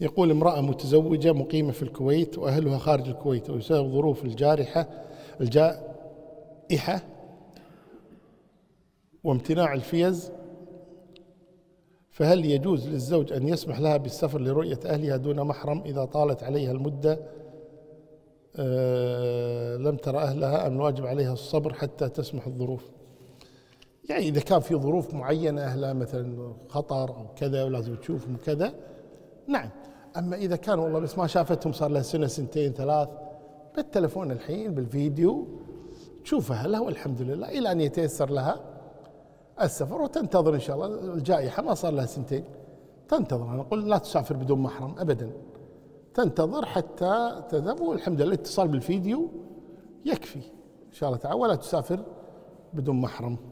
يقول امرأة متزوجة مقيمة في الكويت وأهلها خارج الكويت، وبسبب ظروف الجائحة وامتناع الفيز، فهل يجوز للزوج أن يسمح لها بالسفر لرؤية أهلها دون محرم إذا طالت عليها المدة لم ترى أهلها، أم الواجب عليها الصبر حتى تسمح الظروف؟ يعني إذا كان في ظروف معينة أهلها مثلا خطر أو كذا ولازم تشوفهم وكذا، نعم. أما إذا كان والله بس ما شافتهم صار لها سنة سنتين ثلاث، بالتلفون الحين بالفيديو تشوف أهلها والحمد لله، إلى أن يتيسر لها السفر وتنتظر إن شاء الله. الجائحة ما صار لها سنتين، تنتظر. أنا أقول لا تسافر بدون محرم أبدا، تنتظر حتى تذهب، والحمد لله الاتصال بالفيديو يكفي إن شاء الله تعالى، ولا تسافر بدون محرم.